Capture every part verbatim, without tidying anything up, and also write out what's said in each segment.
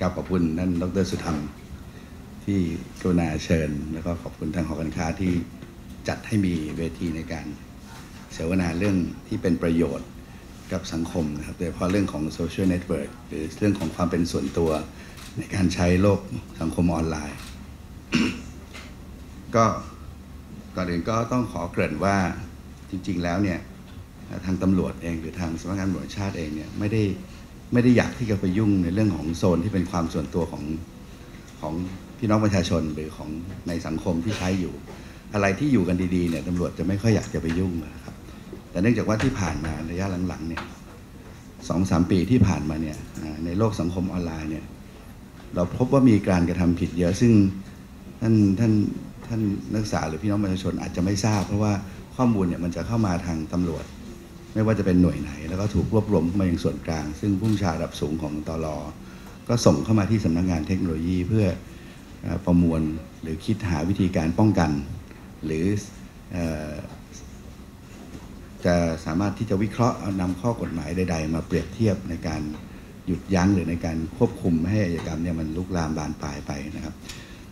กราบขอบคุณท่านดร.สุธรรมที่กรุณาเชิญแล้วก็ขอบคุณทางหอการค้าที่จัดให้มีเวทีในการเสวนาเรื่องที่เป็นประโยชน์กับสังคมนะครับโดยเฉพาะเรื่องของโซเชียลเน็ตเวิร์กหรือเรื่องของความเป็นส่วนตัวในการใช้โลกสังคมออนไลน์ ก็ก่อนอื่นก็ต้องขอเกริ่นว่าจริงๆแล้วเนี่ยทางตำรวจเองหรือทางสำนักงานตำรวจชาติเองเนี่ยไม่ได้ไม่ได้อยากที่จะไปยุ่งในเรื่องของโซนที่เป็นความส่วนตัวของของพี่น้องประชาชนหรือของในสังคมที่ใช้อยู่อะไรที่อยู่กันดีๆเนี่ยตำรวจจะไม่ค่อยอยากจะไปยุ่งนะครับแต่เนื่องจากว่าที่ผ่านมาระยะหลังๆเนี่ยสองสามปีที่ผ่านมาเนี่ยในโลกสังคมออนไลน์เนี่ยเราพบว่ามีการกระทำผิดเยอะซึ่งท่านท่านท่านนักศึกษาหรือพี่น้องประชาชนอาจจะไม่ทราบเพราะว่าข้อมูลเนี่ยมันจะเข้ามาทางตำรวจไม่ว่าจะเป็นหน่วยไหนแล้วก็ถูกรวบรวมมาอย่างส่วนกลางซึ่งผู้บัญชาการระดับสูงของตล.ก็ส่งเข้ามาที่สำนักงานเทคโนโลยีเพื่อประมวลหรือคิดหาวิธีการป้องกันหรือจะสามารถที่จะวิเคราะห์นำข้อกฎหมายใดๆมาเปรียบเทียบในการหยุดยั้งหรือในการควบคุมให้กิจกรรมเนี่ยมันลุกลามบานปลายไปนะครับ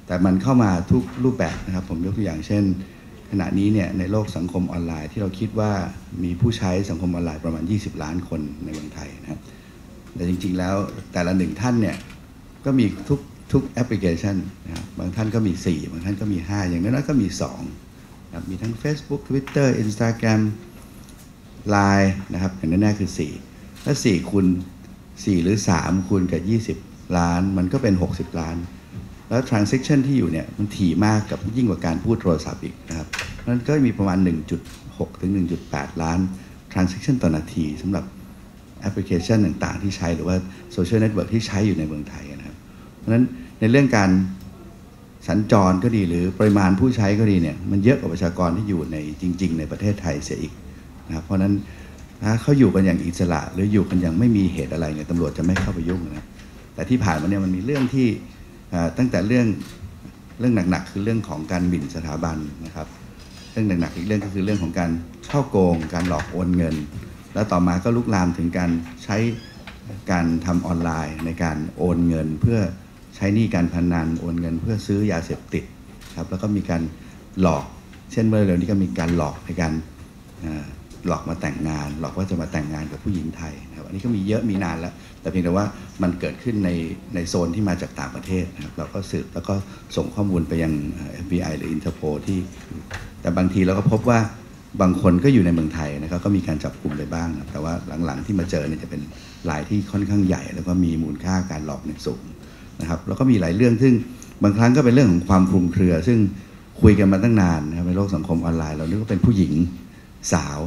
แต่มันเข้ามาทุกรูปแบบนะครับผมยกตัวอย่างเช่นขณะนี้เนี่ยในโลกสังคมออนไลน์ที่เราคิดว่ามีผู้ใช้สังคมออนไลน์ประมาณยี่สิบล้านคนในเมืองไทยนะครับแต่จริงๆแล้วแต่ละหนึ่งท่านเนี่ยก็มีทุกทุกแอปพลิเคชันนะครับบางท่านก็มีสี่บางท่านก็มีห้าอย่างน้อยๆก็มีสองนะครับมีทั้ง Facebook Twitter Instagramไลน์ นะครับอย่างแน่ๆคือสี่ถ้าสี่คูณสี่หรือสามคูณกับยี่สิบล้านมันก็เป็นหกสิบล้านแล้ว transaction ที่อยู่เนี่ยมันถี่มากกับยิ่งกว่าการพูดโทรศัพท์อีกนะครับนั้นก็มีประมาณ หนึ่งจุดหกถึงหนึ่งจุดแปดล้าน transaction ต่อนาทีสำหรับแอปพลิเคชันต่างๆที่ใช้หรือว่า social network ที่ใช้อยู่ในเมืองไทยนะครับเพราะฉะนั้นในเรื่องการสัญจรก็ดีหรือปริมาณผู้ใช้ก็ดีเนี่ยมันเยอะกว่าประชากรที่อยู่ในจริงๆในประเทศไทยเสียอีกนะเพราะนั้นถ้าเขาอยู่กันอย่างอิสระหรืออยู่กันอย่างไม่มีเหตุอะไรเนี่ยตำรวจจะไม่เข้าไปยุ่งนะแต่ที่ผ่านมาเนี่ยมันมีเรื่องที่ตั้งแต่เรื่องเรื่องหนักๆคือเรื่องของการหมิ่นสถาบันนะครับเรื่องหนักๆอีกเรื่องก็คือเรื่องของการฉ้อโกงการหลอกโอนเงินแล้วต่อมาก็ลุกลามถึงการใช้การทำออนไลน์ในการโอนเงินเพื่อใช้หนี้การพนันโอนเงินเพื่อซื้อยาเสพติดครับแล้วก็มีการหลอกเช่นเมื่อเร็วนี้ก็มีการหลอกในการหลอกมาแต่งงานหลอกว่าจะมาแต่งงานกับผู้หญิงไทยนะครับอันนี้ก็มีเยอะมีนานแล้วแต่เพียงแต่ว่ามันเกิดขึ้นในในโซนที่มาจากต่างประเทศนะครับเราก็สืบแล้วก็ส่งข้อมูลไปยัง เอฟ บี ไอ หรือ Interpol ที่แต่บางทีเราก็พบว่าบางคนก็อยู่ในเมืองไทยนะครับก็มีการจับกลุ่มไปบ้างแต่ว่าหลังๆที่มาเจอเนี่ยจะเป็นรายที่ค่อนข้างใหญ่แล้วก็มีมูลค่าการหลอกเนี่ยสูงนะครับแล้วก็มีหลายเรื่องซึ่งบางครั้งก็เป็นเรื่องของความคลุมเครือซึ่งคุยกันมาตั้งนานนะครับในโลกสังคมออนไลน์เรานึกว่าเป็นผู้หญิงสาว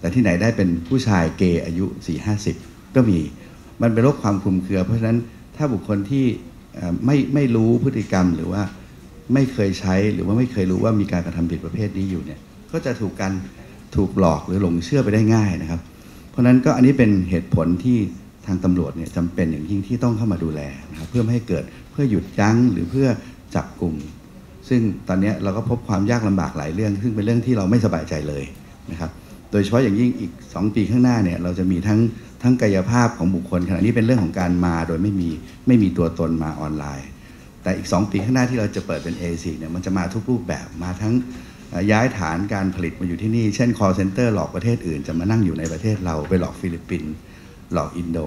แต่ที่ไหนได้เป็นผู้ชายเกย์อายุ สี่สิบห้าสิบ ก็มีมันเป็นโรคความคลุมเครือเพราะฉะนั้นถ้าบุคคลที่ไม่ไม่รู้พฤติกรรมหรือว่าไม่เคยใช้หรือว่าไม่เคยรู้ว่ามีการกระทำผิดประเภทนี้อยู่เนี่ยก็จะถูกกันถูกหลอกหรือหลงเชื่อไปได้ง่ายนะครับเพราะฉะนั้นก็อันนี้เป็นเหตุผลที่ทางตำรวจเนี่ยจำเป็นอย่างยิ่งที่ต้องเข้ามาดูแลนะครับเพื่อไม่ให้เกิดเพื่อหยุดยั้งหรือเพื่อจับกลุ่มซึ่งตอนนี้เราก็พบความยากลำบากหลายเรื่องซึ่งเป็นเรื่องที่เราไม่สบายใจเลยนะครับโดยเฉพาะอย่างยิ่งอีกสองปีข้างหน้าเนี่ยเราจะมีทั้งทั้งกายภาพของบุคคลขณะนี้เป็นเรื่องของการมาโดยไม่มีไม่มีตัวตนมาออนไลน์แต่อีกสองปีข้างหน้าที่เราจะเปิดเป็น เอ ซี เนี่ยมันจะมาทุกรูปแบบมาทั้งย้ายฐานการผลิตมาอยู่ที่นี่เช่น call center หลอกประเทศอื่นจะมานั่งอยู่ในประเทศเราไปหลอกฟิลิปปินส์หลอกอินโด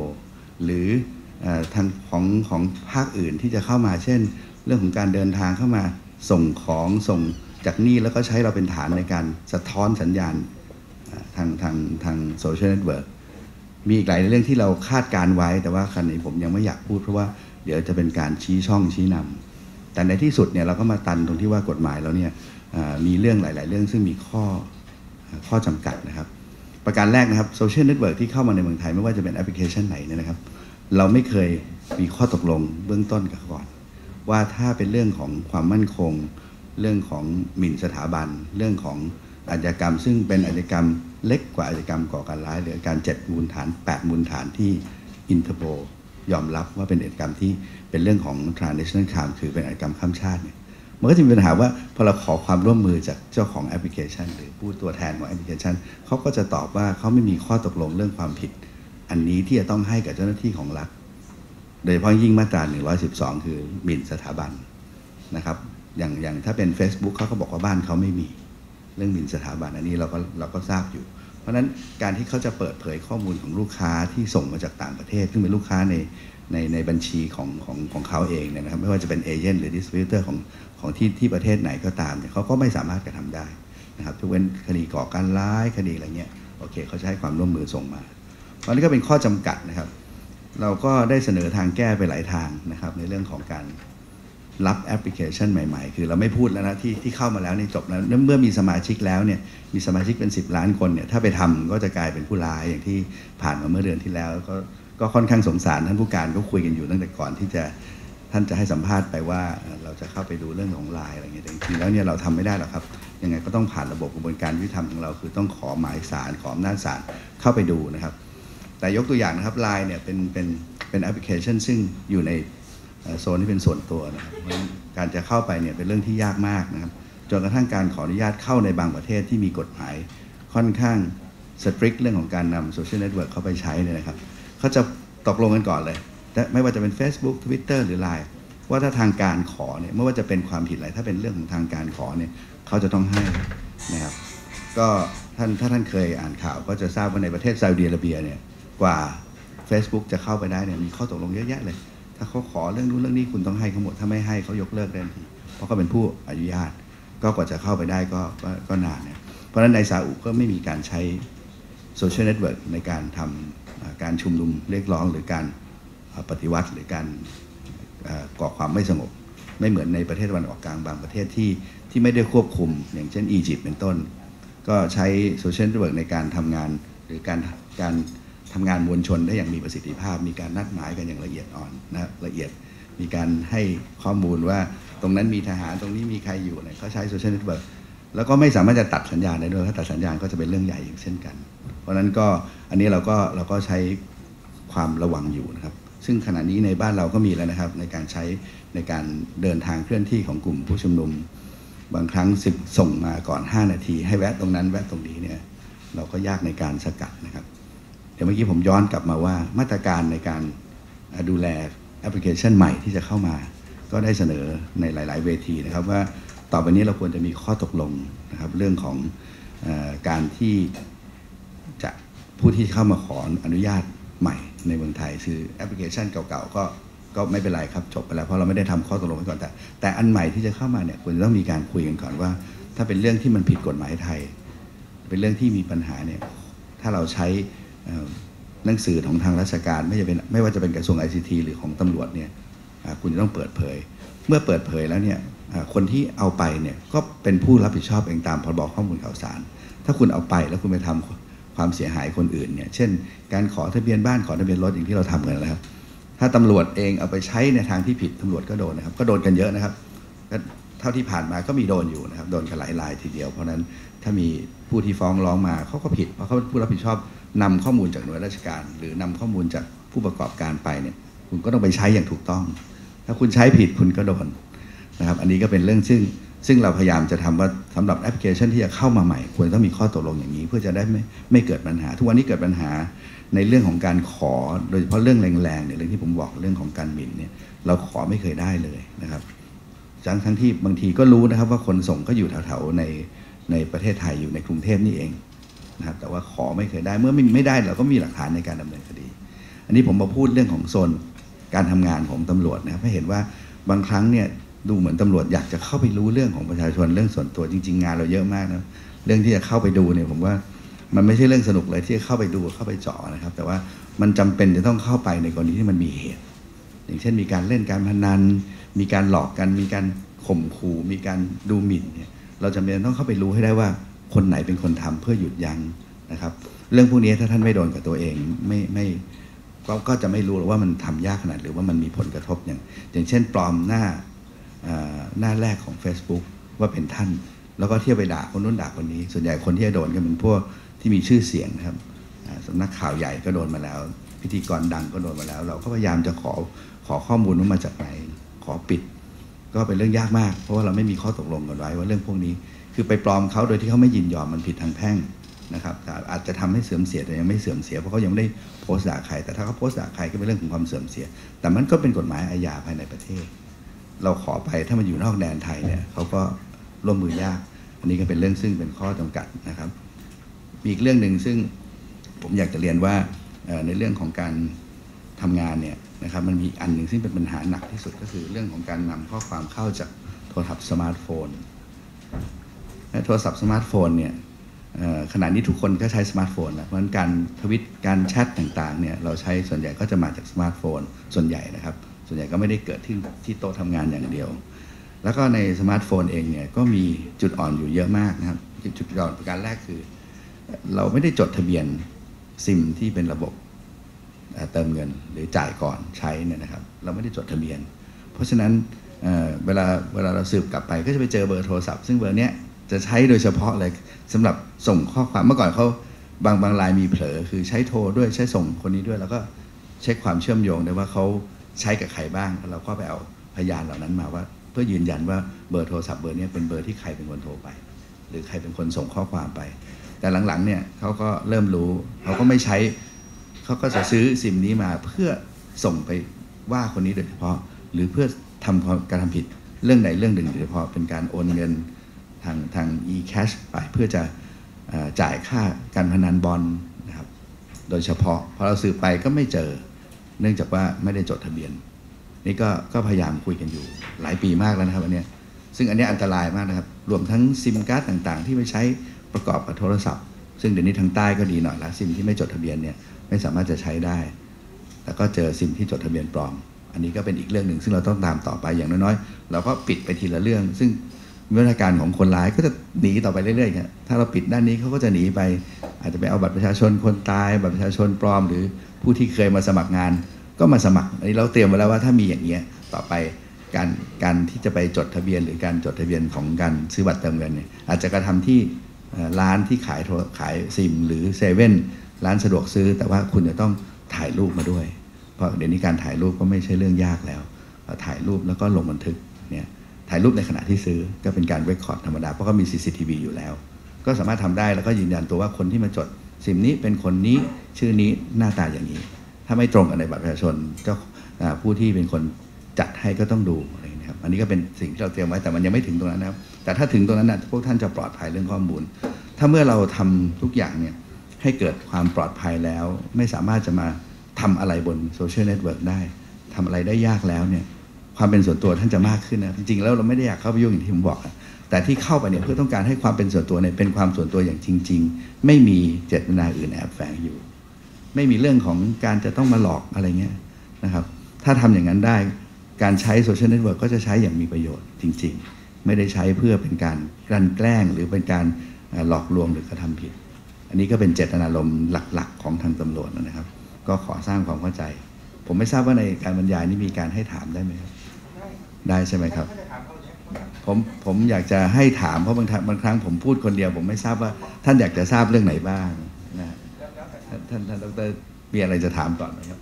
หรือทางของของภาคอื่นที่จะเข้ามาเช่นเรื่องของการเดินทางเข้ามาส่งของส่งจากนี่แล้วก็ใช้เราเป็นฐานในการสะท้อนสัญญาณทางทางทางโซเชียลเน็ตเวิร์กมีอีกหลายเรื่องที่เราคาดการไว้แต่ว่าขณะนี้ผมยังไม่อยากพูดเพราะว่าเดี๋ยวจะเป็นการชี้ช่องชี้นำแต่ในที่สุดเนี่ยเราก็มาตันตรงที่ว่ากฎหมายเราเนี่ยมีเรื่องหลายๆเรื่องซึ่งมีข้อข้อจำกัดนะครับประการแรกนะครับโซเชียลเน็ตเวิร์กที่เข้ามาในเมืองไทยไม่ว่าจะเป็นแอปพลิเคชันไหนเนี่ยนะครับเราไม่เคยมีข้อตกลงเบื้องต้นกันก่อนว่าถ้าเป็นเรื่องของความมั่นคงเรื่องของหมิ่นสถาบันเรื่องของอาชญากรรมซึ่งเป็นอาชญากรรมเล็กกว่าอาชญากรรมก่อการร้ายหรือการเจ็ดมูลฐานแปดมูลฐานที่อินเตอร์โพลยอมรับว่าเป็นอาชญากรรมที่เป็นเรื่องของ transnational crime คือเป็นอาชญากรรมข้ามชาติเนี่ยมันก็จะมีปัญหาว่าพอเราขอความร่วมมือจากเจ้าของแอปพลิเคชันหรือผู้ตัวแทนของแอปพลิเคชันเขาก็จะตอบว่าเขาไม่มีข้อตกลงเรื่องความผิดอันนี้ที่จะต้องให้กับเจ้าหน้าที่ของรัฐ โดยเฉพาะยิ่งมาตราหนึ่งร้อยสิบสองคือหมิ่นสถาบันนะครับอย่างอย่างถ้าเป็น Facebook เขาก็บอกว่าบ้านเขาไม่มีเรื่องหมิ่นสถาบันอันนี้เราก็เราก็ทราบอยู่เพราะฉะนั้นการที่เขาจะเปิดเผยข้อมูลของลูกค้าที่ส่งมาจากต่างประเทศซึ่งเป็นลูกค้าในในในบัญชีของของของเขาเองนะครับไม่ว่าจะเป็นเอเจนต์หรือดิสทริบิวเตอร์ของของที่ที่ประเทศไหนก็ตามเนี่ยเขาก็ไม่สามารถกระทำได้นะครับทุกเว้นคดีก่อการร้ายคดีอะไรเงี้ยโอเคเขาใช้ความร่วมมือส่งมาตอนนี้ก็เป็นข้อจำกัดนะครับเราก็ได้เสนอทางแก้ไปหลายทางนะครับในเรื่องของการรับแอปพลิเคชันใหม่ๆคือเราไม่พูดแล้วนะที่ที่เข้ามาแล้วนี่จบแล้วเมื่อมีสมาชิกแล้วเนี่ยมีสมาชิกเป็นสิบล้านคนเนี่ยถ้าไปทำก็จะกลายเป็นผู้ร้ายอย่างที่ผ่านมาเมื่อเดือนที่แล้วก็ก็ค่อนข้างสงสารท่านผู้การก็คุยกันอยู่ตั้งแต่ก่อนที่จะท่านจะให้สัมภาษณ์ไปว่าเราจะเข้าไปดูเรื่องของไลน์อะไรอย่างเงี้ยจริงๆแล้วเนี่ยเราทำไม่ได้หรอกครับยังไงก็ต้องผ่านระบบกระบวนการยุติธรรมของเราคือต้องขอหมายศาลขออำนาจศาลเข้าไปดูนะครับแต่ยกตัวอย่างนะครับไลน์เนี่ยเป็นเป็นเป็นแอปพลิเคชันซึ่งอยู่ในโซนที่เป็นส่วนตัวนะครับการจะเข้าไปเนี่ยเป็นเรื่องที่ยากมากนะครับจนกระทั่งการขออนุญาตเข้าในบางประเทศที่มีกฎหมายค่อนข้างสตริกเรื่องของการนำโซเชียลเน็ตเวิร์กเข้าไปใช้เนี่ยนะครับเขาจะตกลงกันก่อนเลยไม่ว่าจะเป็น Facebook Twitter หรือ ไลน์ ว่าถ้าทางการขอเนี่ยไม่ว่าจะเป็นความผิดอะไรถ้าเป็นเรื่องของทางการขอเนี่ยเขาจะต้องให้นะครับก็ท่านถ้าท่านเคยอ่านข่าวก็จะทราบว่าในประเทศซาอุดิอาระเบียเนี่ยกว่า Facebook จะเข้าไปได้เนี่ยมีข้อตกลงเยอะแยะเลยถ้าเขาขอเรื่องนู้นเรื่องนี้คุณต้องให้เขาหมดถ้าไม่ให้เขายกเลิกได้ทันทีเพราะเขาเป็นผู้อนุญาตก็กว่าจะเข้าไปได้ก็ก็นานเนี่ยเพราะฉะนั้นในซาอุก็ไม่มีการใช้โซเชียลเน็ตเวิร์กในการทำการชุมนุมเรียกร้องหรือการปฏิวัติหรือการก่อความไม่สงบไม่เหมือนในประเทศตะวันออกกลางบางประเทศที่ที่ไม่ได้ควบคุมอย่างเช่นอียิปต์เป็นต้นก็ใช้โซเชียลเน็ตเวิร์กในการทำงานหรือการการทำงานมวลชนได้อย่างมีประสิทธิภาพมีการนัดหมายกันอย่างละเอียดอ่อนนะละเอียดมีการให้ข้อมูลว่าตรงนั้นมีทหารตรงนี้มีใครอยู่เนี่ยเขาใช้โซเชียลเน็ตเวิร์กแล้วก็ไม่สามารถจะตัดสัญญาณได้ด้วยถ้าตัดสัญญาณก็จะเป็นเรื่องใหญ่อย่างเช่นกันเพราะฉะนั้นก็อันนี้เราก็เราก็ใช้ความระวังอยู่นะครับซึ่งขณะนี้ในบ้านเราก็มีแล้วนะครับในการใช้ในการเดินทางเคลื่อนที่ของกลุ่มผู้ชุมนุมบางครั้งสิบส่งมาก่อนห้านาทีให้แวะตรงนั้นแวะตรงนี้เนี่ยเราก็ยากในการสกัดนะครับเดี๋ยวเมื่อกี้ผมย้อนกลับมาว่ามาตรการในการดูแลแอปพลิเคชันใหม่ที่จะเข้ามาก็ได้เสนอในหลายๆเวทีนะครับว่าต่อไปนี้เราควรจะมีข้อตกลงนะครับเรื่องของเอ่อการที่จะผู้ที่เข้ามาขออนุญาตใหม่ในเมืองไทยคือแอปพลิเคชันเก่าๆก็ก็ไม่เป็นไรครับจบไปแล้วเพราะเราไม่ได้ทำข้อตกลงไว้ก่อนแต่แต่อันใหม่ที่จะเข้ามาเนี่ยควรจะต้องมีการคุยกันก่อนว่าถ้าเป็นเรื่องที่มันผิดกฎหมายไทยเป็นเรื่องที่มีปัญหาเนี่ยถ้าเราใช้หนังสือของทางราชการไม่จะเป็นไม่ว่าจะเป็นกระทรวง ไอ ซี ที หรือของตำรวจเนี่ยคุณจะต้องเปิดเผยเมื่อเปิดเผยแล้วเนี่ยคนที่เอาไปเนี่ยก็เป็นผู้รับผิดชอบเองตามพรบข้อมูลข่าวสารถ้าคุณเอาไปแล้วคุณไปทำความเสียหายคนอื่นเนี่ยเช่นการขอทะเบียนบ้านขอทะเบียนรถอย่างที่เราทำกันแล้วถ้าตำรวจเองเอาไปใช้ในทางที่ผิดตำรวจก็โดนนะครับก็โดนกันเยอะนะครับเท่าที่ผ่านมาก็มีโดนอยู่นะครับโดนกันหลายรายทีเดียวเพราะนั้นถ้ามีผู้ที่ฟ้องร้องมาเขาก็ผิดเพราะเขาเป็นผู้รับผิดชอบนำข้อมูลจากหน่วยราชการหรือนำข้อมูลจากผู้ประกอบการไปเนี่ยคุณก็ต้องไปใช้อย่างถูกต้องถ้าคุณใช้ผิดคุณก็โดนนะครับอันนี้ก็เป็นเรื่องซึ่งซึ่งเราพยายามจะทำว่าสำหรับแอปพลิเคชันที่จะเข้ามาใหม่ควรต้องมีข้อตกลงอย่างนี้เพื่อจะได้ไม่ไม่เกิดปัญหาทุกวันนี้เกิดปัญหาในเรื่องของการขอโดยเฉพาะเรื่องแรงๆเนี่ยเรื่องที่ผมบอกเรื่องของการหมิ่นเนี่ยเราขอไม่เคยได้เลยนะครับทั้งทั้งที่บางทีก็รู้นะครับว่าคนส่งก็อยู่แถวๆในในประเทศไทยอยู่ในกรุงเทพนี่เองนะครับแต่ว่าขอไม่เคยได้เมื่อไม่ไม่ได้เราก็มีหลักฐานในการดำเนินคดีอันนี้ผมมาพูดเรื่องของโซนการทำงานของตำรวจนะครับให้เห็นว่าบางครั้งเนี่ยดูเหมือนตำรวจอยากจะเข้าไปรู้เรื่องของประชาชนเรื่องส่วนตัวจริงๆงานเราเยอะมากนะเรื่องที่จะเข้าไปดูเนี่ยผมว่ามันไม่ใช่เรื่องสนุกเลยที่จะเข้าไปดูเข้าไปเจาะนะครับแต่ว่ามันจำเป็นจะต้องเข้าไปในกรณีที่มันมีเหตุอย่างเช่นมีการเล่นการพนันมีการหลอกกันมีการข่มขู่มีการดูหมิ่นเนี่ยเราจำเป็นต้องเข้าไปรู้ให้ได้ว่าคนไหนเป็นคนทำเพื่อหยุดยั้งนะครับเรื่องพวกนี้ถ้าท่านไม่โดนกับตัวเองไม่ไม่ก็จะไม่รู้หรอกว่ามันทำยากขนาดหรือว่ามันมีผลกระทบอย่างอย่างเช่นปลอมหน้าหน้าแรกของ Facebook ว่าเป็นท่านแล้วก็เที่ยวไปด่าคนนู้นด่าคนนี้ส่วนใหญ่คนที่จะโดนก็เป็นพวกที่มีชื่อเสียงนะครับสำนักข่าวใหญ่ก็โดนมาแล้วพิธีกรดังก็โดนมาแล้วเราก็พยายามจะขอขอข้อมูลว่ามาจากไหนขอปิดก็เป็นเรื่องยากมากเพราะว่าเราไม่มีข้อตกลงกันไว้ว่าเรื่องพวกนี้คือไปปลอมเขาโดยที่เขาไม่ยินยอมมันผิดทางแพ่ง นะครับอาจจะทำให้เสื่อมเสียแต่ยังไม่เสื่อมเสียเพราะเขายังไม่ได้โพสต์ด่าใครแต่ถ้าเขาโพสต์ด่าใครก็เป็นเรื่องของความเสื่อมเสียแต่มันก็เป็นกฎหมายอาญาภายในประเทศเราขอไปถ้ามันอยู่นอกแดนไทยเนี่ยเขาก็ร่วมมือยากอันนี้ก็เป็นเรื่องซึ่งเป็นข้อจำกัดนะครับมีอีกเรื่องหนึ่งซึ่งผมอยากจะเรียนว่าในเรื่องของการทำงานเนี่ยนะครับมันมีอันหนึ่งซึ่งเป็นปัญหาหนักที่สุดก็คือเรื่องของการนำข้อความเข้าจากโทรศัพท์สมาร์ทโฟนและโทรศัพท์สมาร์ทโฟนเนี่ยขณะนี้ทุกคนก็ใช้สมาร์ทโฟนแล้วเพราะฉะนั้นการทวิตการแชทต่างๆเนี่ยเราใช้ส่วนใหญ่ก็จะมาจากสมาร์ทโฟนส่วนใหญ่นะครับส่วนใหญ่ก็ไม่ได้เกิดที่ที่โต๊ะทำงานอย่างเดียวแล้วก็ในสมาร์ทโฟนเองเนี่ยก็มีจุดอ่อนอยู่เยอะมากนะครับจุดอ่อนประการแรกคือเราไม่ได้จดทะเบียนซิมที่เป็นระบบเติมเงินหรือจ่ายก่อนใช้เนี่ยนะครับเราไม่ได้จดทะเบียนเพราะฉะนั้นเอ่อเวลาเวลาเราสืบกลับไปก็จะไปเจอเบอร์โทรศัพท์ซึ่งเบอร์เนี้ยจะใช้โดยเฉพาะเลยสำหรับส่งข้อความเมื่อก่อนเขาบางบางรายมีเผลอคือใช้โทรด้วยใช้ส่งคนนี้ด้วยแล้วก็เช็คความเชื่อมโยงได้ว่าเขาใช้กับใครบ้างแล้วเราก็ไปเอาพยานเหล่านั้นมาว่าเพื่อยืนยันว่าเบอร์โทรศัพท์เบอร์นี้เป็นเบอร์ที่ใครเป็นคนโทรไปหรือใครเป็นคนส่งข้อความไปแต่หลังๆเนี่ยเขาก็เริ่มรู้เขาก็ไม่ใช้เขาก็จะซื้อซิมนี้มาเพื่อส่งไปว่าคนนี้โดยเฉพาะหรือเพื่อทำการทำผิดเรื่องใดเรื่องหนึ่งโดยเฉพาะเป็นการโอนเงินทางทาง e-cash ไปเพื่อจะจ่ายค่าการพนันบอล นะครับโดยเฉพาะพอเราสืบไปก็ไม่เจอเนื่องจากว่าไม่ได้จดทะเบียนนี่ก็ก็พยายามคุยกันอยู่หลายปีมากแล้วนะครับอันเนี้ยซึ่งอันนี้อันตรายมากนะครับรวมทั้งซิมการ์ดต่างๆที่ไปใช้ประกอบกับโทรศัพท์ซึ่งเดี๋ยวนี้ทางใต้ก็ดีหน่อยละซิมที่ไม่จดทะเบียนเนี่ยไม่สามารถจะใช้ได้แล้วก็เจอซิมที่จดทะเบียนปลอมอันนี้ก็เป็นอีกเรื่องหนึ่งซึ่งเราต้องตามต่อไปอย่างน้อยๆเราก็ปิดไปทีละเรื่องซึ่งวิธีการของคนร้ายก็จะหนีต่อไปเรื่อยๆครับถ้าเราปิดด้านนี้เขาก็จะหนีไปอาจจะไปเอาบัตรประชาชนคนตายบัตรประชาชนปลอมหรือผู้ที่เคยมาสมัครงานก็มาสมัครอันนี้เราเตรียมไว้แล้วว่าถ้ามีอย่างเงี้ยต่อไปการการที่จะไปจดทะเบียนหรือการจดทะเบียนของการซื้อบัตรเติมเงินเนี่ยอาจจะกระทำที่ร้านที่ขายขายซิมหรือเซเว่นร้านสะดวกซื้อแต่ว่าคุณจะต้องถ่ายรูปมาด้วยเพราะเดี๋ยวนี้การถ่ายรูปก็ไม่ใช่เรื่องยากแล้วถ่ายรูปแล้วก็ลงบันทึกเนี่ยถ่ายรูปในขณะที่ซื้อก็เป็นการเรคคอร์ดธรรมดาเพราะก็มี ซี ซี ที วี อยู่แล้วก็สามารถทำได้แล้วก็ยืนยันตัวว่าคนที่มาจดซิมนี้เป็นคนนี้ชื่อนี้หน้าตาอย่างนี้ถ้าไม่ตรงกันในบัตรประชาชนก็ผู้ที่เป็นคนจัดให้ก็ต้องดูอะไรนะครับอันนี้ก็เป็นสิ่งที่เราเตรียมไว้แต่มันยังไม่ถึงตรงนั้นนะครับแต่ถ้าถึงตรงนั้นนะพวกท่านจะปลอดภัยเรื่องข้อมูลถ้าเมื่อเราทำทุกอย่างเนี่ยให้เกิดความปลอดภัยแล้วไม่สามารถจะมาทำอะไรบนโซเชียลเน็ตเวิร์กได้ทำอะไรได้ยากแล้วเนี่ยความเป็นส่วนตัวท่านจะมากขึ้นนะจริงๆแล้วเราไม่ได้อยากเข้าไปยุ่งอย่างที่ผมบอกแต่ที่เข้าไปเนี่ยเพื่อต้องการให้ความเป็นส่วนตัวเนี่ยเป็นความส่วนตัวอย่างจริงๆไม่มีเจตนาอื่นแอบแฝงอยู่ไม่มีเรื่องของการจะต้องมาหลอกอะไรเงี้ยนะครับถ้าทำอย่างนั้นได้การใช้โซเชียลเน็ตเวิร์กก็จะใช้อย่างมีประโยชน์จริงๆไม่ได้ใช้เพื่อเป็นการกลั่นแกล้งหรือเป็นการหลอกลวงหรือกระทำผิดอันนี้ก็เป็นเจตนารมณ์หลักๆของทางตำรวจนะครับก็ขอสร้างความเข้าใจผมไม่ทราบว่าในการบรรยายนี้มีการให้ถามได้ไหมครับได้ใช่ไหมครับผมผมอยากจะให้ถามเพราะบางบางครั้งผมพูดคนเดียวผมไม่ทราบว่าท่านอยากจะทราบเรื่องไหนบ้างนะท่านท่านดรมีอะไรจะถามก่อนไหมครับ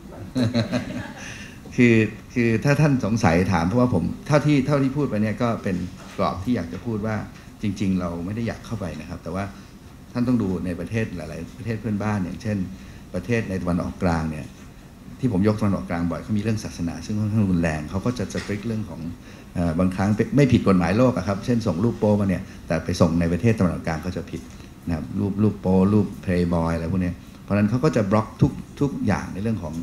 คือคือถ้าท่านสงสัยถามเพราะว่าผมเท่าที่เท่าที่พูดไปเนี่ยก็เป็นกรอบที่อยากจะพูดว่าจริงๆเราไม่ได้อยากเข้าไปนะครับแต่ว่าท่านต้องดูในประเทศหลายๆประเทศเพื่อนบ้านอย่างเช่นประเทศในตะวันออกกลางเนี่ยที่ผมยกตะวันออกกลางบ่อยเขามีเรื่องศาสนาซึ่งค่อนข้างรุนแรงเขาก็จะสตริกเรื่องของบางครั้งไม่ผิดกฎหมายโลกครับเช่นส่งรูปโป๊มาเนี่ยแต่ไปส่งในประเทศตะวันออกกลางก็จะผิดนะครับรูปรูปโป๊รูปเพลย์บอยอะไรพวกนี้เพราะฉะนั้นเขาก็จะบล็อกทุกทุกอย่างในเรื่องของ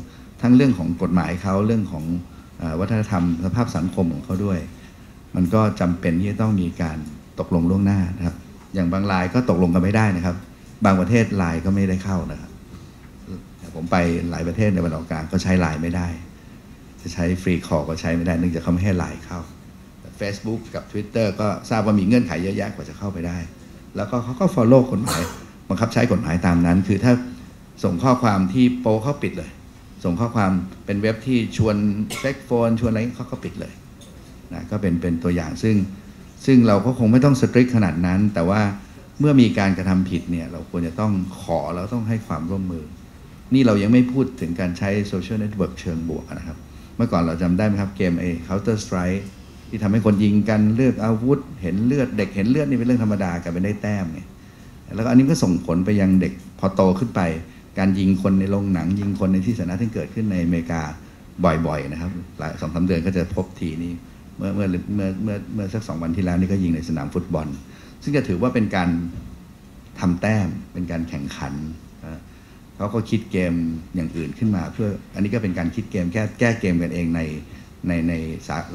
ทั้งเรื่องของกฎหมายเขาเรื่องของวัฒนธรรมสภาพสังคมของเขาด้วยมันก็จำเป็นที่จะต้องมีการตกลงล่วงหน้านะครับอย่างบางรายก็ตกลงกันไม่ได้นะครับบางประเทศรายก็ไม่ได้เข้านะครับผมไปหลายประเทศในตะวันออกกลางก็ใช้ไลน์ไม่ได้จะใช้ฟรีคอลก็ใช้ไม่ได้เนื่องจากเขาไม่ให้ไลน์เข้า Facebook กับ Twitter ก็ทราบว่ามีเงื่อนไขเยอะแยะกว่าจะเข้าไปได้แล้วก็เขาก็ follow กฎหมายบังคับใช้กฎหมายตามนั้นคือถ้าส่งข้อความที่โป๊เขาปิดเลยส่งข้อความเป็นเว็บที่ชวนเซ็กโฟนชวนอะไรเขาก็ปิดเลยนะก็เป็นเป็นตัวอย่างซึ่งซึ่งเราก็คงไม่ต้องสตริกขนาดนั้นแต่ว่าเมื่อมีการกระทำผิดเนี่ยเราควรจะต้องขอแล้วต้องให้ความร่วมมือนี่เรายังไม่พูดถึงการใช้โซเชียลเน็ตเวิร์กเชิงบวกนะครับเมื่อก่อนเราจำได้ไหมครับเกมไอ้ Counter Strike ที่ทำให้คนยิงกันเลือกอาวุธเห็นเลือดเด็กเห็นเลือดนี่เป็นเรื่องธรรมดากันเป็นได้แต้มเนี่ย แล้วก็อันนี้ก็ส่งผลไปยังเด็กพอโตขึ้นไปการยิงคนในโรงหนังยิงคนในที่สาธารณะที่เกิดขึ้นในอเมริกาบ่อยๆนะครับหลายสองสามเดือนก็จะพบทีนี้เมื่อเมื่อเมื่อเมื่อเมื่อสักสองวันที่แล้วนี่ก็ยิงในสนามฟุตบอลซึ่งจะถือว่าเป็นการทำแต้มเป็นการแข่งขันเขาก็คิดเกมอย่างอื่นขึ้นมาเพื่ออันนี้ก็เป็นการคิดเกมแก้แก้เกมกันเองในในใน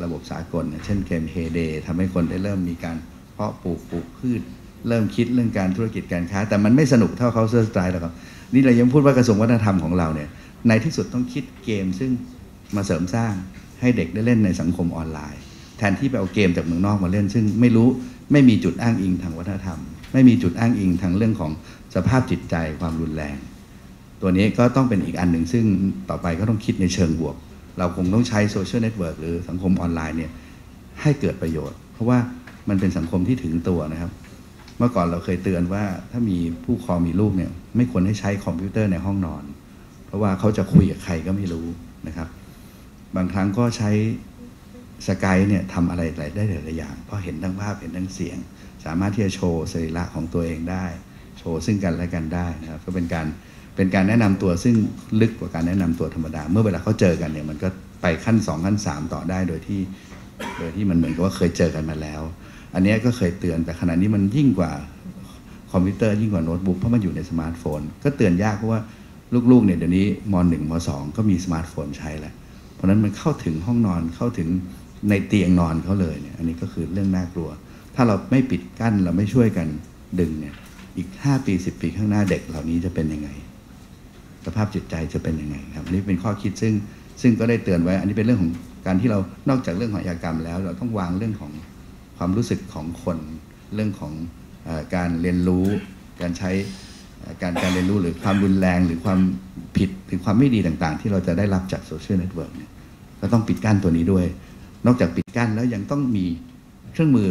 ระบบสากลเช่นเกมเฮเดย์ทำให้คนได้เริ่มมีการเพาะปลูกปลูกพืชเริ่มคิดเรื่องการธุรกิจการค้าแต่มันไม่สนุกเท่าเขาเซอร์สไตล์หรอกครับนี่เรายังพูดว่ากระทรวงวัฒนธรรมของเราเนี่ยในที่สุดต้องคิดเกมซึ่งมาเสริมสร้างให้เด็กได้เล่นในสังคมออนไลน์แทนที่ไปเอาเกมจากเมืองนอกมาเล่นซึ่งไม่รู้ไม่มีจุดอ้างอิงทางวัฒนธรรมไม่มีจุดอ้างอิงทางเรื่องของสภาพจิตใจความรุนแรงตัวนี้ก็ต้องเป็นอีกอันหนึ่งซึ่งต่อไปก็ต้องคิดในเชิงบวกเราคงต้องใช้โซเชียลเน็ตเวิร์กหรือสังคมออนไลน์เนี่ยให้เกิดประโยชน์เพราะว่ามันเป็นสังคมที่ถึงตัวนะครับเมื่อก่อนเราเคยเตือนว่าถ้ามีผู้ปกครองมีลูกเนี่ยไม่ควรให้ใช้คอมพิวเตอร์ในห้องนอนเพราะว่าเขาจะคุยกับใครก็ไม่รู้นะครับบางครั้งก็ใช้สกายเนี่ยทำอะไรได้หลายอย่างเพราะเห็นทั้งภาพเห็นทั้งเสียงสามารถที่จะโชว์สรีระของตัวเองได้โชว์ซึ่งกันและกันได้นะครับก็เป็นการเป็นการแนะนำตัวซึ่งลึกกว่าการแนะนำตัวธรรมดาเมื่อเวลาเขาเจอกันเนี่ยมันก็ไปขั้นสองขั้นสามต่อได้โดยที่โดยที่มันเหมือนกับว่าเคยเจอกันมาแล้วอันนี้ก็เคยเตือนแต่ขณะนี้มันยิ่งกว่าคอมพิวเตอร์ยิ่งกว่าโน้ตบุ๊กเพราะมันอยู่ในสมาร์ทโฟนก็เตือนยากเพราะว่าลูกๆเนี่ยเดี๋ยวนี้มอหนึ่ง มอสองก็มีสมาร์ทโฟนใช้แล้วเพราะนั้นมันเข้าถึงห้องนอนเข้าถึงในเตียงนอนเขาเลยเนี่ยอันนี้ก็คือเรื่องน่ากลัวถ้าเราไม่ปิดกั้นเราไม่ช่วยกันดึงเนี่ยอีกห้าปีสิบปีข้างหน้าเด็กเหล่านี้จะเป็นยังไงสภาพจิตใจจะเป็นยังไงครับนี่เป็นข้อคิดซึ่งซึ่งก็ได้เตือนไว้อันนี้เป็นเรื่องของการที่เรานอกจากเรื่องของอาชญากรรมแล้วเราต้องวางเรื่องของความรู้สึกของคนเรื่องของเอ่อการเรียนรู้การใช้การการเรียนรู้หรือความรุนแรงหรือความผิดหรือความไม่ดีต่างๆที่เราจะได้รับจากโซเชียลเน็ตเวิร์กเนี่ยก็ต้องปิดกั้นตัวนี้ด้วยนอกจากปิดกั้นแล้วยังต้องมีเครื่องมือ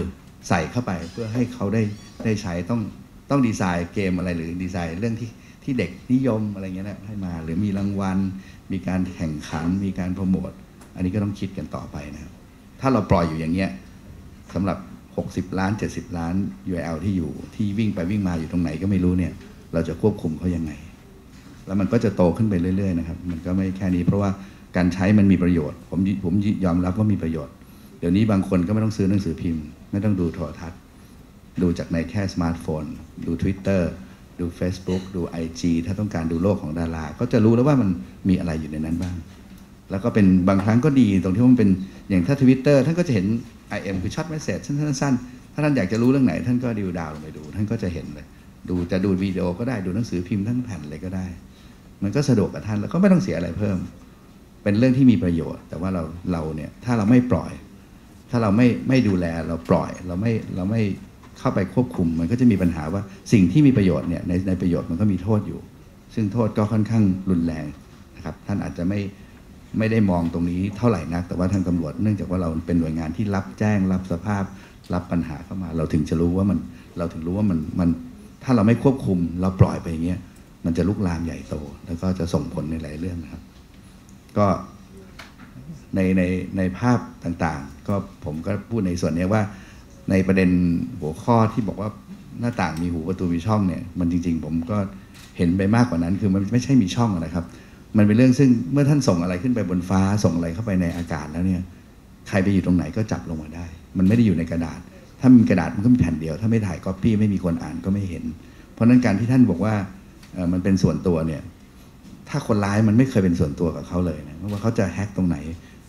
ใส่เข้าไปเพื่อให้เขาได้ได้ใช้ต้องต้องดีไซน์เกมอะไรหรือดีไซน์เรื่องที่ที่เด็กนิยมอะไรเงี้ยนะให้มาหรือมีรางวัลมีการแข่งขันมีการโปรโมทอันนี้ก็ต้องคิดกันต่อไปนะครับถ้าเราปล่อยอยู่อย่างเงี้ยสำหรับหกสิบล้านเจ็ดสิบล้าน ยู อาร์ แอล ที่อยู่ที่วิ่งไปวิ่งมาอยู่ตรงไหนก็ไม่รู้เนี่ยเราจะควบคุมเขายังไงแล้วมันก็จะโตขึ้นไปเรื่อยๆนะครับมันก็ไม่แค่นี้เพราะว่าการใช้มันมีประโยชน์ผมผมยอมรับว่ามีประโยชน์เดี๋ยวนี้บางคนก็ไม่ต้องซื้อหนังสือพิมพ์ไม่ต้องดูโทรทัศน์ดูจากในแค่สมาร์ทโฟนดู Twitter ดู Facebook ดู ไอ จี ถ้าต้องการดูโลกของดาราก็จะรู้แล้วว่ามันมีอะไรอยู่ในนั้นบ้างแล้วก็เป็นบางครั้งก็ดีตรงที่มันเป็นอย่างถ้า Twitter ท่านก็จะเห็น ไอ เอ็ม คือช็อตเมสเสจสั้นๆถ้าท่านอยากจะรู้เรื่องไหนท่านก็ดิวดาวลงไปดูท่านก็จะเห็นเลยดูจะดูวิดีโอก็ได้ดูหนังสือพิมพ์ทั้งแผ่นเลยก็ได้มันก็สะดวกกับท่านแล้วก็ไม่ต้องเสียอะไรเพิ่มเป็นเรื่องที่มีประโยชน์แต่ว่าเราเราเนี่ยถ้าเราไม่ปล่อยถ้าเราไม่ไม่ดูแลเราปล่อยเราไม่เราไม่เข้าไปควบคุมมันก็จะมีปัญหาว่าสิ่งที่มีประโยชน์เนี่ยในในประโยชน์มันก็มีโทษอยู่ซึ่งโทษก็ค่อนข้างรุนแรงนะครับท่านอาจจะไม่ไม่ได้มองตรงนี้เท่าไหร่นักแต่ว่าทางตำรวจเนื่องจากว่าเราเป็นหน่วยงานที่รับแจ้งรับสภาพรับปัญหาเข้ามาเราถึงจะรู้ว่ามันเราถึงรู้ว่ามันมันถ้าเราไม่ควบคุมเราปล่อยไปอย่างเงี้ยมันจะลุกลามใหญ่โตแล้วก็จะส่งผลในหลายเรื่องนะครับก็ในในในภาพต่างๆก็ผมก็พูดในส่วนนี้ว่าในประเด็นหัวข้อที่บอกว่าหน้าต่างมีหูประตูมีช่องเนี่ยมันจริงๆผมก็เห็นไปมากกว่านั้นคือมันไม่ใช่มีช่องนะครับมันเป็นเรื่องซึ่งเมื่อท่านส่งอะไรขึ้นไปบนฟ้าส่งอะไรเข้าไปในอากาศแล้วเนี่ยใครไปอยู่ตรงไหนก็จับลงมาได้มันไม่ได้อยู่ในกระดาษถ้ามีกระดาษมันก็มีแผ่นเดียวถ้าไม่ถ่ายก๊อปปี้ไม่มีคนอ่านก็ไม่เห็นเพราะนั้นการที่ท่านบอกว่ามันเป็นส่วนตัวเนี่ยถ้าคนร้ายมันไม่เคยเป็นส่วนตัวกับเขาเลยนะว่าเขาจะแฮกตรงไหน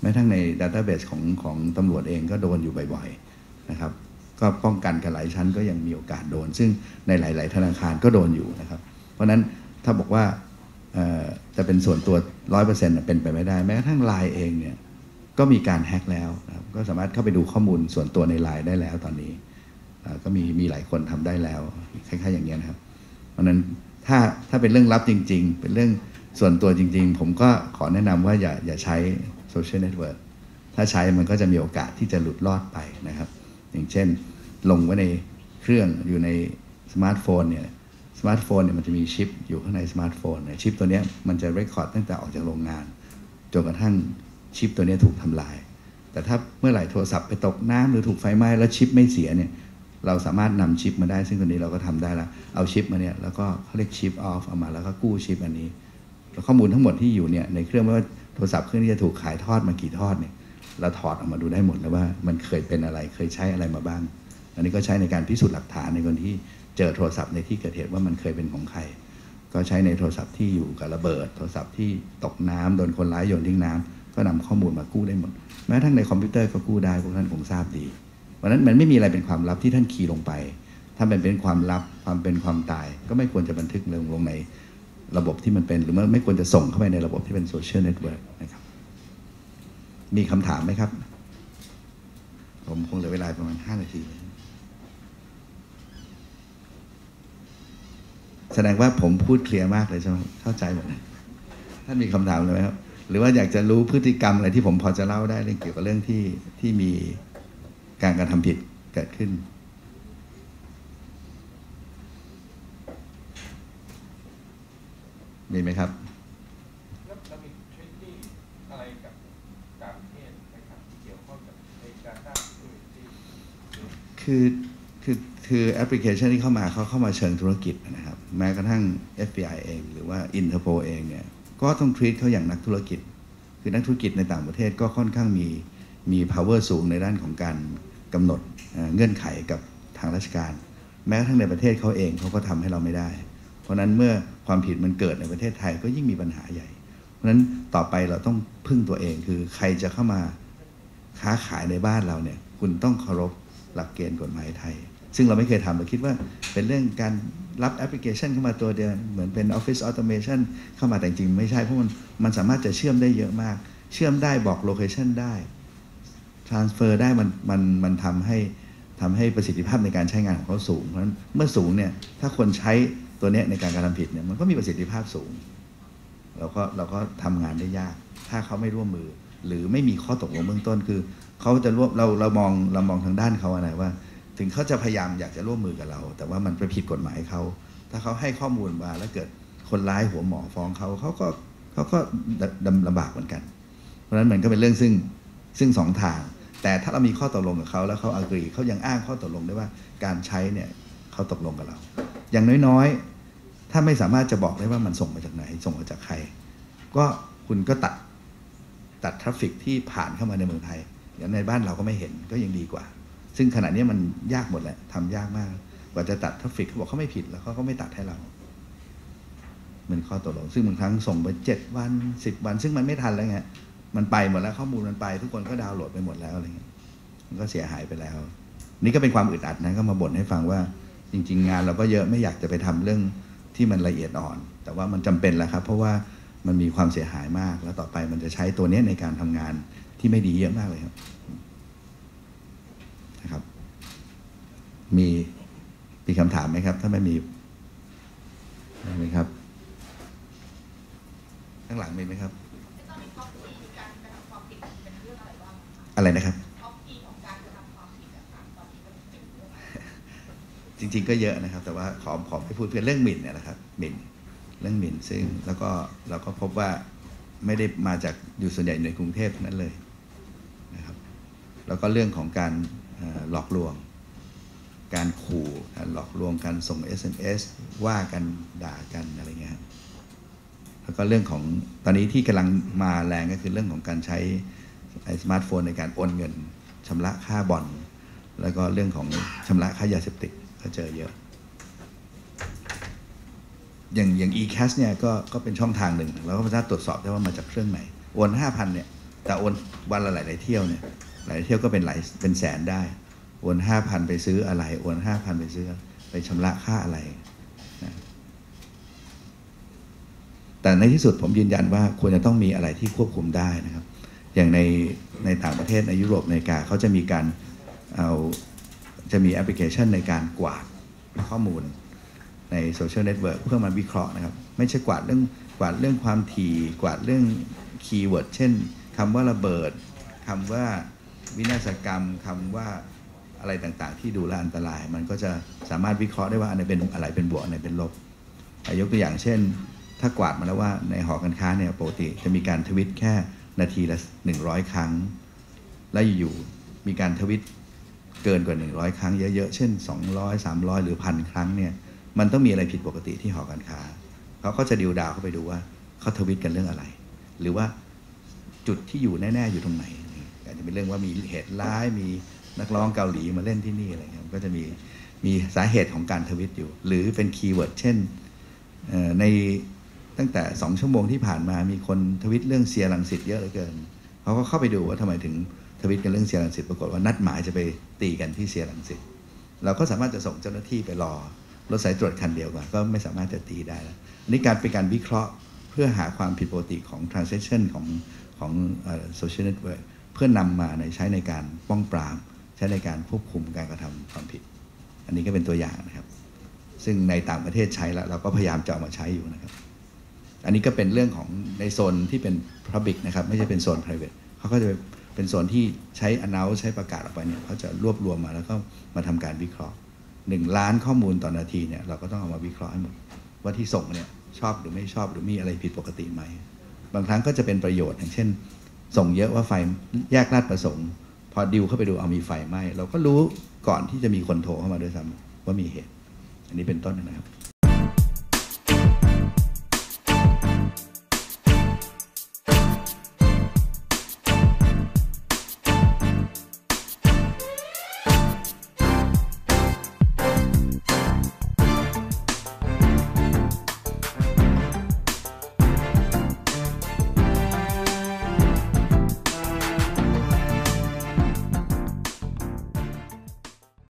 แม้ทั้งในดัตต้าเบสของของตำรวจเองก็โดนอยู่บ่อยๆนะครับก็ป้องกันกันหลายชั้นก็ยังมีโอกาสโดนซึ่งในหลายๆธนาคารก็โดนอยู่นะครับเพราะนั้นถ้าบอกว่าจะเป็นส่วนตัว ร้อยเปอร์เซ็นต์ เป็นไปไม่ได้แม้กระทั่ง ไลน์ เองเนี่ยก็มีการแฮกแล้วนะครับก็สามารถเข้าไปดูข้อมูลส่วนตัวใน ไลน์ ได้แล้วตอนนี้ก็มีมีหลายคนทำได้แล้วคล้ายๆอย่างเงี้ยนะครับเพราะนั้นถ้าถ้าเป็นเรื่องลับจริงๆเป็นเรื่องส่วนตัวจริงๆผมก็ขอแนะนำว่าอย่าอย่าใช้โซเชียลเน็ตเวิร์กถ้าใช้มันก็จะมีโอกาสที่จะหลุดรอดไปนะครับอย่างเช่นลงไว้ในเครื่องอยู่ในสมาร์ทโฟนเนี่ยสมาร์ทโฟนเนี่ยมันจะมีชิปอยู่ข้างในสมาร์ทโฟนเนี่ยชิปตัวนี้มันจะเรคคอร์ดตั้งแต่ออกจากโรงงานจนกระทั่งชิปตัวนี้ถูกทำลายแต่ถ้าเมื่อไหร่โทรศัพท์ไปตกน้ำหรือถูกไฟไหม้แล้วชิปไม่เสียเนี่ย เราสามารถนำชิปมาได้ซึ่งตอนนี้เราก็ทำได้แล้วเอาชิปมาเนี่ยแล้วก็เขาเรียกชิปออฟเอามาแล้วก็กู้ชิปอันนี้ข้อมูลทั้งหมดที่อยู่เนี่ยในเครื่องไม่ว่าโทรศัพท์เครื่องที่จะถูกขายทอดมากี่ทอดเนี่ยเราถอดออกมาดูได้หมดแล้วว่ามันเคยเป็นอะไรเคยใช้อะไรมาบ้างอันนี้ก็ใช้ในการพิสูจน์หลักฐานในคนที่เจอโทรศัพท์ในที่เกิดเหตุว่ามันเคยเป็นของใครก็ใช้ในโทรศัพท์ที่อยู่กับระเบิดโทรศัพท์ที่ตกน้ำโดนคนร้ายโยนทิ้งน้ำก็นำข้อมูลมากู้ได้หมดแม้ทั้งในคอมพิวเตอร์ก็กู้ได้พวกท่านคงทราบดีวันนั้นมันไม่มีอะไรเป็นความลับที่ท่านคีย์ลงไปถ้ามันเป็นความลับความเป็นความตายก็ไม่ควรจะบันทึกลงลงในระบบที่มันเป็นหรือไม่ควรจะส่งเข้าไปในระบบที่เป็นโซเชียลเน็ตเวิร์กนะครับมีคำถามไหมครับผมคงเหลือเวลาประมาณห้านาทีแสดงว่าผมพูดเคลียร์มากเลยใช่ไหมเข้าใจหมดนะท่านมีคำถามเลยไหมครับหรือว่าอยากจะรู้พฤติกรรมอะไรที่ผมพอจะเล่าได้เกี่ยวกับเรื่องที่ที่มีการกระทำผิดเกิดขึ้นมีไหมครับแล้วมีเทรนดี้อะไรกับต่างประเทศไหมครับที่เกี่ยวข้องกับในการด้านธุรกิจคือคือคือแอปพลิเคชันที่เข้ามาเขาเข้ามาเชิงธุรกิจนะครับแม้กระทั่ง เอฟ บี ไอ เองหรือว่า Interpol เองเนี่ยก็ต้อง treat เขาอย่างนักธุรกิจคือนักธุรกิจในต่างประเทศก็ค่อนข้างมีมี power สูงในด้านของการกำหนดเงื่อนไขกับทางราชการแม้กระทั่งในประเทศเขาเองเขาก็ทำให้เราไม่ได้เพราะนั้นเมื่อความผิดมันเกิดในประเทศไทยก็ยิ่งมีปัญหาใหญ่เพราะนั้นต่อไปเราต้องพึ่งตัวเองคือใครจะเข้ามาค้าขายในบ้านเราเนี่ยคุณต้องเคารพหลักเกณฑ์กฎหมายไทยซึ่งเราไม่เคยทำเราคิดว่าเป็นเรื่องการรับแอปพลิเคชันเข้ามาตัวเดียวเหมือนเป็น Office Automation เข้ามาแต่จริงไม่ใช่เพราะมันมันสามารถจะเชื่อมได้เยอะมากเชื่อมได้บอกโลเคชันได้transfer ได้มันมันมันทำให้ทำให้ประสิทธิภาพในการใช้งานของเขาสูงเพราะฉะนั้นเมื่อสูงเนี่ยถ้าคนใช้ตัวนี้ในการกระทำผิดเนี่ยมันก็มีประสิทธิภาพสูงเราก็เราก็ทำงานได้ยากถ้าเขาไม่ร่วมมือหรือไม่มีข้อตกลงเบื้องต้นคือเขาจะร่วมเราเรามองเรามองทางด้านเขาอะไรว่าถึงเขาจะพยายามอยากจะร่วมมือกับเราแต่ว่ามันไปผิดกฎหมายเขาถ้าเขาให้ข้อมูลมาแล้วเกิดคนร้ายหัวหมอฟ้องเขาเขาก็เขาก็ลำบากเหมือนกันเพราะฉะนั้นมันก็เป็นเรื่องซึ่งซึ่งสองทางแต่ถ้าเรามีข้อตกลงกับเขาแล้วเขาอักรีเขายังอ้างข้อตกลงได้ว่าการใช้เนี่ยเขาตกลงกับเราอย่างน้อยๆถ้าไม่สามารถจะบอกได้ว่ามันส่งมาจากไหนส่งมาจากใครก็คุณก็ตัดตัดทราฟฟิกที่ผ่านเข้ามาในเมืองไทยอย่างในบ้านเราก็ไม่เห็นก็ยังดีกว่าซึ่งขณะนี้มันยากหมดแหละทำยากมากกว่าจะตัดทราฟฟิกเขาบอกเขาไม่ผิดแล้วเขาก็ไม่ตัดให้เราเหมือนข้อตกลงซึ่งบางครั้งส่งไปเจ็ดวันสิบวันซึ่งมันไม่ทันแล้วไงมันไปหมดแล้วข้อมูลมันไปทุกคนก็ดาวน์โหลดไปหมดแล้วอะไรเงี้ยมันก็เสียหายไปแล้วนี่ก็เป็นความอึดอัดนะก็มาบ่นให้ฟังว่าจริงๆงานเราก็เยอะไม่อยากจะไปทำเรื่องที่มันละเอียดอ่อนแต่ว่ามันจำเป็นแล้วครับเพราะว่ามันมีความเสียหายมากแล้วต่อไปมันจะใช้ตัวนี้ในการทำงานที่ไม่ดีเยอะมากเลยครับนะครับมีมีคำถามไหมครับถ้าไม่มีได้ไหมครับข้างหลังมีไหมครับอะไรนะครับจริงๆก็เยอะนะครับแต่ว่าขอขอให้พูดเพื่อเรื่องหมิ่นเนี่ยนะครับหมิ่นเรื่องหมิ่นซึ่งแล้วก็เราก็พบว่าไม่ได้มาจากอยู่ส่วนใหญ่ในกรุงเทพนั้นเลยนะครับแล้วก็เรื่องของการหลอกลวงการขู่การหลอกลวงการส่ง เอส เอ็ม เอส ว่ากันด่ากันอะไรเงี้ยแล้วก็เรื่องของตอนนี้ที่กำลังมาแรงก็คือเรื่องของการใช้ไอ้สมาร์ทโฟนในการโอนเงินชำระค่าบ่อนแล้วก็เรื่องของชำระค่ายาเสพติดก็เจอเยอะอย่างอย่าง อี แคช เนี่ยก็ก็เป็นช่องทางหนึ่งแล้วก็สามารถตรวจสอบได้ว่ามาจากเครื่องไหนโอน ห้าพัน เนี่ยแต่โอนวันละหลายหลายเที่ยวเนี่ยหลายเที่ยวก็เป็นหลายเป็นแสนได้โอน ห้าพัน ไปซื้ออะไรโอน ห้าพัน ไปซื้อไปชำระค่าอะไรนะแต่ในที่สุดผมยืนยันว่าควรจะต้องมีอะไรที่ควบคุมได้นะครับอย่างในในต่างประเทศในยุโรปอเมริกาเขาจะมีการเอาจะมีแอปพลิเคชันในการกวาดข้อมูลในโซเชียลเน็ตเวิร์กเพื่อมาวิเคราะห์นะครับไม่ใช่กวาดเรื่องกวาดเรื่องความถี่กวาดเรื่องคีย์เวิร์ดเช่นคำว่าระเบิดคำว่าวินาศกรรมคำว่าอะไรต่างๆที่ดูแลอันตรายมันก็จะสามารถวิเคราะห์ได้ว่าอันไหนเป็นอะไรเป็นบวกอันไหนเป็นลบยกตัวอย่างเช่นถ้ากวาดมาแล้วว่าในหอการค้าเนี่ยปกติจะมีการทวิตแค่นาทีละหนึ่งร้อยครั้งและอยู่ๆมีการทวิต เกินกว่าหนึ่งร้อยครั้งเยอะๆเช่นสองร้อย สามร้อยหรือพันครั้งเนี่ยมันต้องมีอะไรผิดปกติที่หอการค้าเขาก็จะดิวดาวเข้าไปดูว่าเขาทวิตกันเรื่องอะไรหรือว่าจุดที่อยู่แน่ๆอยู่ตรงไหนอาจจะเป็นเรื่องว่ามีเหตุร้ายมีนักร้องเกาหลีมาเล่นที่นี่อะไรเงี้ยก็จะมีมีสาเหตุของการทวิตอยู่หรือเป็นคีย์เวิร์ดเช่นในตั้งแต่สองชั่วโมงที่ผ่านมามีคนทวิตเรื่องเซียร์รังสิตเยอะเหลือเกินเขาก็เข้าไปดูว่าทำไมถึงทวิตกันเรื่องเซียร์รังสิตปรากฏว่านัดหมายจะไปตีกันที่เซียร์รังสิตเราก็สามารถจะส่งเจ้าหน้าที่ไปรอรถสายตรวจคันเดียวกันก็ไม่สามารถจะตีได้แล้วนี่การเป็นการวิเคราะห์เพื่อหาความผิดปกติของ transaction ของของโซเชียลเน็ตเวิร์คเพื่อนำมาในใช้ในการป้องปรามใช้ในการควบคุมการกระทำความผิดอันนี้ก็เป็นตัวอย่างนะครับซึ่งในต่างประเทศใช้แล้วเราก็พยายามจะเอามาใช้อยู่นะครับอันนี้ก็เป็นเรื่องของในโซนที่เป็น Public นะครับไม่ใช่เป็นโซน Private เขาก็จะเป็นโซนที่ใช้ announce ใช้ประกาศออกไปเนี่ยเขาจะรวบรวมมาแล้วก็มาทำการวิเคราะห์หนึ่งล้านข้อมูลต่อนาทีเนี่ยเราก็ต้องเอามาวิเคราะห์ให้หมดว่าที่ส่งเนี่ยชอบหรือไม่ชอบหรือมีอะไรผิดปกติไหมบางครั้งก็จะเป็นประโยชน์อย่างเช่นส่งเยอะว่าไฟแยกลาดประสงค์พอดิวเข้าไปดูเอามีไฟไหมเราก็รู้ก่อนที่จะมีคนโทรเข้ามาด้วยซ้ำว่ามีเหตุอันนี้เป็นต้นนะครับ